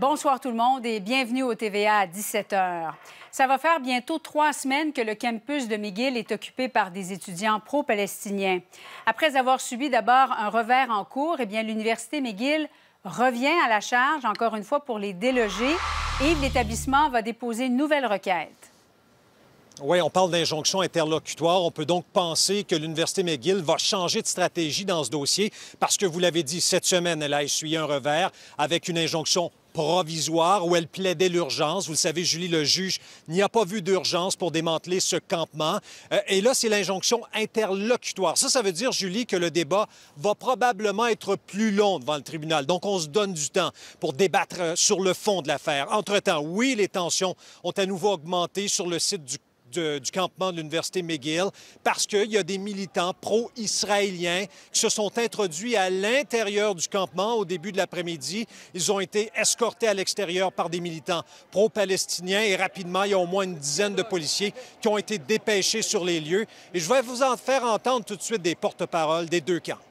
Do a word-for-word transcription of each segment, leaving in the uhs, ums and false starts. Bonsoir tout le monde et bienvenue au T V A à dix-sept heures. Ça va faire bientôt trois semaines que le campus de McGill est occupé par des étudiants pro-palestiniens. Après avoir subi d'abord un revers en cours, eh bien l'Université McGill revient à la charge, encore une fois, pour les déloger et l'établissement va déposer une nouvelle requête. Oui, on parle d'injonction interlocutoire. On peut donc penser que l'Université McGill va changer de stratégie dans ce dossier parce que, vous l'avez dit, cette semaine, elle a essuyé un revers avec une injonction provisoire où elle plaidait l'urgence. Vous le savez, Julie, le juge n'y a pas vu d'urgence pour démanteler ce campement. Euh, et là, c'est l'injonction interlocutoire. Ça, ça veut dire, Julie, que le débat va probablement être plus long devant le tribunal. Donc, on se donne du temps pour débattre sur le fond de l'affaire. Entre-temps, oui, les tensions ont à nouveau augmenté sur le site du De, du campement de l'Université McGill parce qu'il y a des militants pro-israéliens qui se sont introduits à l'intérieur du campement au début de l'après-midi. Ils ont été escortés à l'extérieur par des militants pro-palestiniens et rapidement, il y a au moins une dizaine de policiers qui ont été dépêchés sur les lieux. Et je vais vous en faire entendre tout de suite des porte-paroles des deux camps.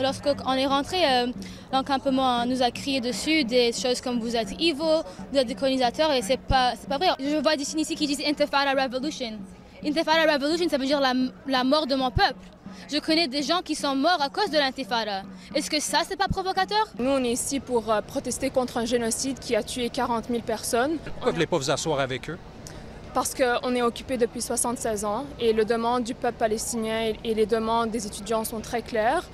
Lorsqu'on est rentré, euh, l'encampement nous a crié dessus des choses comme vous êtes evil, vous êtes des colonisateurs et c'est pas, c'est pas vrai. Je vois des signes ici qui disent Intifada Revolution. Intifada Revolution, ça veut dire la, la mort de mon peuple. Je connais des gens qui sont morts à cause de l'intifada. Est-ce que ça, c'est pas provocateur? Nous, on est ici pour euh, protester contre un génocide qui a tué quarante mille personnes. Pourquoi vous voulez pas vous asseoir avec eux? Parce qu'on est occupé depuis soixante-seize ans et les demandes du peuple palestinien et les demandes des étudiants sont très claires.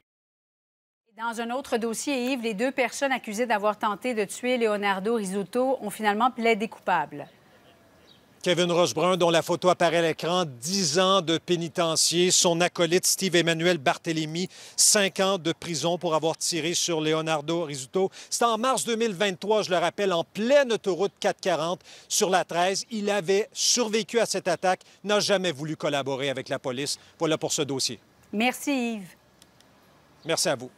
Dans un autre dossier, Yves, les deux personnes accusées d'avoir tenté de tuer Leonardo Rizzuto ont finalement plaidé coupable. Kevin Rochebrun, dont la photo apparaît à l'écran, dix ans de pénitencier. Son acolyte Steve-Emmanuel Barthélémy, cinq ans de prison pour avoir tiré sur Leonardo Rizzuto. C'était en mars deux mille vingt-trois, je le rappelle, en pleine autoroute quatre cent quarante sur la treize. Il avait survécu à cette attaque, n'a jamais voulu collaborer avec la police. Voilà pour ce dossier. Merci, Yves. Merci à vous.